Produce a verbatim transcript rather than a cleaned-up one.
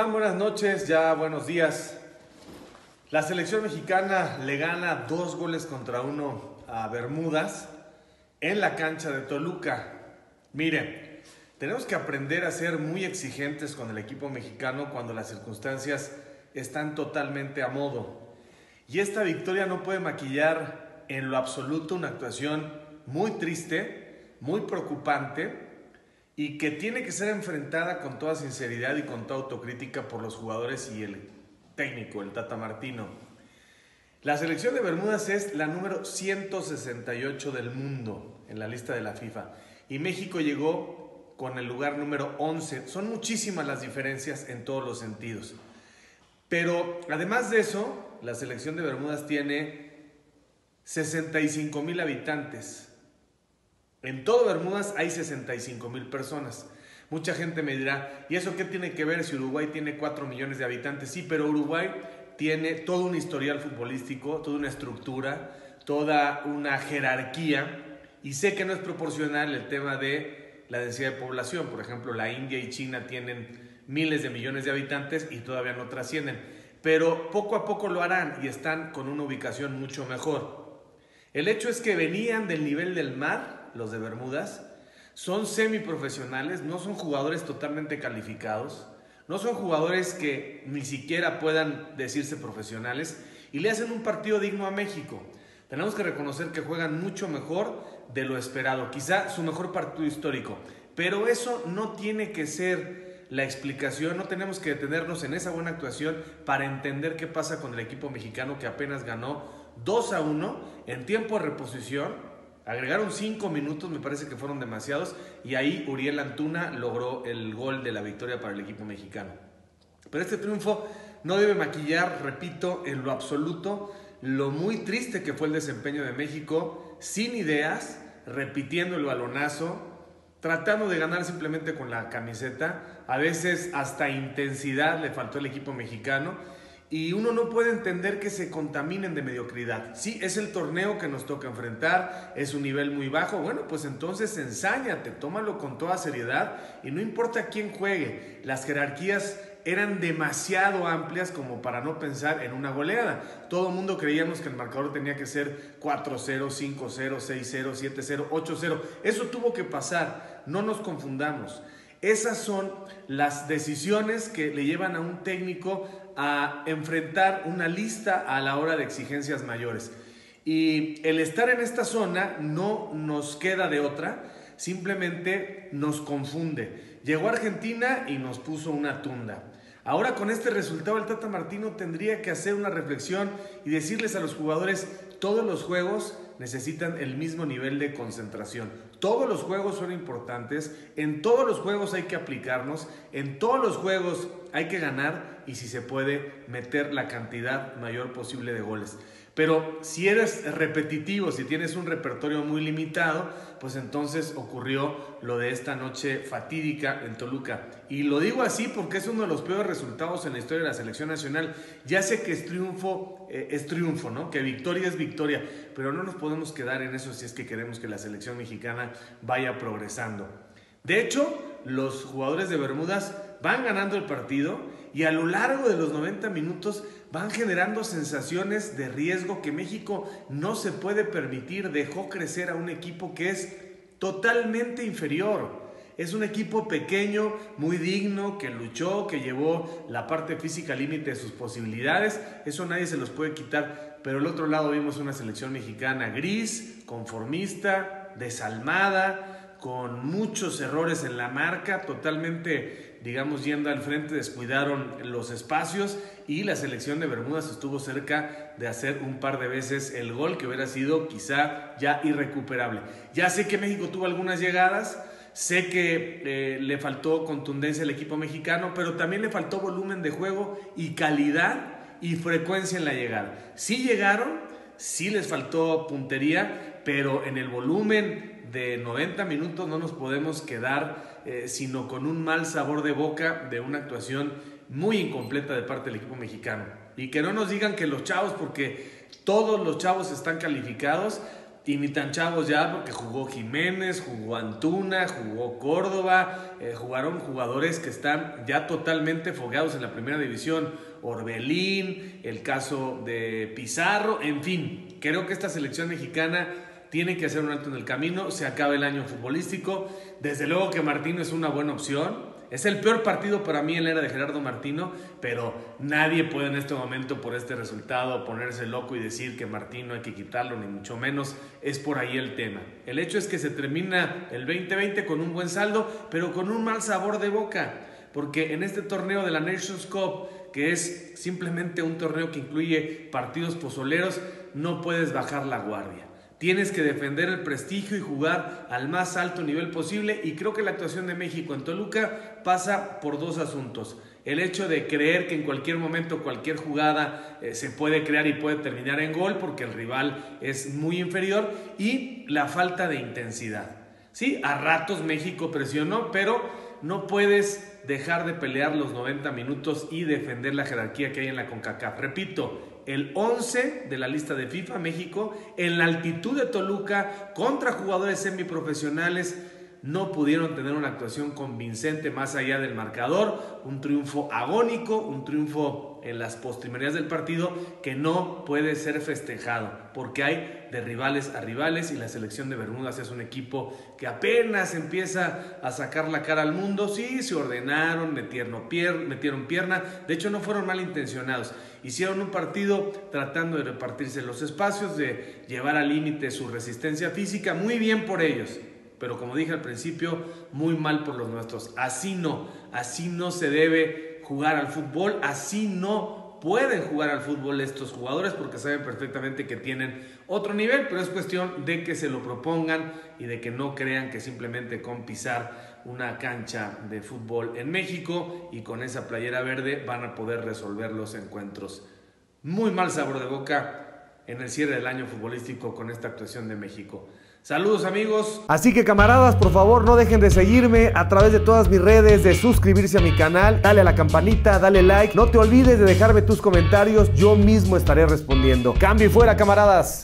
están? Buenas noches, ya buenos días. La selección mexicana le gana dos goles contra uno a Bermudas en la cancha de Toluca. Miren, tenemos que aprender a ser muy exigentes con el equipo mexicano cuando las circunstancias están totalmente a modo. Y esta victoria no puede maquillar en lo absoluto una actuación muy triste, muy preocupante y que tiene que ser enfrentada con toda sinceridad y con toda autocrítica por los jugadores y el técnico, el Tata Martino. La selección de Bermudas es la número ciento sesenta y ocho del mundo en la lista de la FIFA y México llegó con el lugar número once. Son muchísimas las diferencias en todos los sentidos. Pero además de eso, la selección de Bermudas tiene sesenta y cinco mil habitantes. En todo Bermudas hay sesenta y cinco mil personas. Mucha gente me dirá, ¿y eso qué tiene que ver si Uruguay tiene cuatro millones de habitantes? Sí, pero Uruguay tiene todo un historial futbolístico, toda una estructura, toda una jerarquía. Y sé que no es proporcional el tema de la densidad de población. Por ejemplo, la India y China tienen miles de millones de habitantes y todavía no trascienden. Pero poco a poco lo harán y están con una ubicación mucho mejor. El hecho es que venían del nivel del mar. Los de Bermudas son semiprofesionales, no son jugadores totalmente calificados, no son jugadores que ni siquiera puedan decirse profesionales y le hacen un partido digno a México. Tenemos que reconocer que juegan mucho mejor de lo esperado, quizá su mejor partido histórico, pero eso no tiene que ser la explicación, no tenemos que detenernos en esa buena actuación para entender qué pasa con el equipo mexicano que apenas ganó dos a uno en tiempo de reposición. Agregaron cinco minutos, me parece que fueron demasiados, y ahí Uriel Antuna logró el gol de la victoria para el equipo mexicano. Pero este triunfo no debe maquillar, repito, en lo absoluto, lo muy triste que fue el desempeño de México, sin ideas, repitiendo el balonazo, tratando de ganar simplemente con la camiseta, a veces hasta intensidad le faltó al equipo mexicano, y uno no puede entender que se contaminen de mediocridad. Sí, es el torneo que nos toca enfrentar, es un nivel muy bajo. Bueno, pues entonces ensáñate, tómalo con toda seriedad y no importa quién juegue. Las jerarquías eran demasiado amplias como para no pensar en una goleada. Todo el mundo creíamos que el marcador tenía que ser cuatro cero, cinco cero, seis cero, siete cero, ocho cero. Eso tuvo que pasar, no nos confundamos. Esas son las decisiones que le llevan a un técnico a enfrentar una lista a la hora de exigencias mayores. Y el estar en esta zona no nos queda de otra, simplemente nos confunde. Llegó a Argentina y nos puso una tunda. Ahora con este resultado el Tata Martino tendría que hacer una reflexión y decirles a los jugadores, todos los juegos necesitan el mismo nivel de concentración. Todos los juegos son importantes, en todos los juegos hay que aplicarnos, en todos los juegos hay que ganar y si se puede meter la cantidad mayor posible de goles. Pero si eres repetitivo, si tienes un repertorio muy limitado, pues entonces ocurrió lo de esta noche fatídica en Toluca. Y lo digo así porque es uno de los peores resultados en la historia de la selección nacional. Ya sé que es triunfo, eh, es triunfo, ¿no? Que victoria es victoria, pero no nos podemos quedar en eso si es que queremos que la selección mexicana vaya progresando. De hecho, los jugadores de Bermudas van ganando el partido y a lo largo de los noventa minutos van generando sensaciones de riesgo que México no se puede permitir. Dejó crecer a un equipo que es totalmente inferior. Es un equipo pequeño, muy digno, que luchó, que llevó la parte física al límite de sus posibilidades. Eso nadie se los puede quitar. Pero al otro lado vimos una selección mexicana gris, conformista, desalmada, con muchos errores en la marca, totalmente, digamos, yendo al frente, descuidaron los espacios y la selección de Bermudas estuvo cerca de hacer un par de veces el gol que hubiera sido quizá ya irrecuperable. Ya sé que México tuvo algunas llegadas, sé que eh, le faltó contundencia al equipo mexicano, pero también le faltó volumen de juego y calidad y frecuencia en la llegada. Sí llegaron, sí les faltó puntería, pero en el volumen de noventa minutos no nos podemos quedar eh, sino con un mal sabor de boca de una actuación muy incompleta de parte del equipo mexicano. Y que no nos digan que los chavos, porque todos los chavos están calificados y ni tan chavos ya, porque jugó Jiménez, jugó Antuna, jugó Córdoba, eh, jugaron jugadores que están ya totalmente fogueados en la primera división, Orbelín, el caso de Pizarro, en fin, creo que esta selección mexicana tiene que hacer un alto en el camino, se acaba el año futbolístico, desde luego que Martino es una buena opción. Es el peor partido para mí en la era de Gerardo Martino, pero nadie puede en este momento por este resultado ponerse loco y decir que Martino hay que quitarlo, ni mucho menos. Es por ahí el tema. El hecho es que se termina el veinte veinte con un buen saldo, pero con un mal sabor de boca, porque en este torneo de la Nations Cup, que es simplemente un torneo que incluye partidos pozoleros, no puedes bajar la guardia. Tienes que defender el prestigio y jugar al más alto nivel posible, y creo que la actuación de México en Toluca pasa por dos asuntos. El hecho de creer que en cualquier momento, cualquier jugada eh, se puede crear y puede terminar en gol porque el rival es muy inferior, y la falta de intensidad. Sí, a ratos México presionó, pero no puedes dejar de pelear los noventa minutos y defender la jerarquía que hay en la CONCACAF. Repito, el once de la lista de FIFA México, en la altitud de Toluca, contra jugadores semiprofesionales, no pudieron tener una actuación convincente más allá del marcador. Un triunfo agónico, un triunfo en las postrimerías del partido que no puede ser festejado, porque hay de rivales a rivales, y la selección de Bermudas es un equipo que apenas empieza a sacar la cara al mundo. Sí, se ordenaron, metieron pierna, de hecho no fueron malintencionados, hicieron un partido tratando de repartirse los espacios, de llevar al límite su resistencia física, muy bien por ellos, pero como dije al principio, muy mal por los nuestros. Así no, así no se debe jugar al fútbol, así no pueden jugar al fútbol estos jugadores, porque saben perfectamente que tienen otro nivel, pero es cuestión de que se lo propongan y de que no crean que simplemente con pisar una cancha de fútbol en México y con esa playera verde van a poder resolver los encuentros. Muy mal sabor de boca en el cierre del año futbolístico con esta actuación de México. Saludos, amigos. Así que, camaradas, por favor no dejen de seguirme a través de todas mis redes, de suscribirse a mi canal, dale a la campanita, dale like, no te olvides de dejarme tus comentarios, yo mismo estaré respondiendo. Cambio y fuera, camaradas.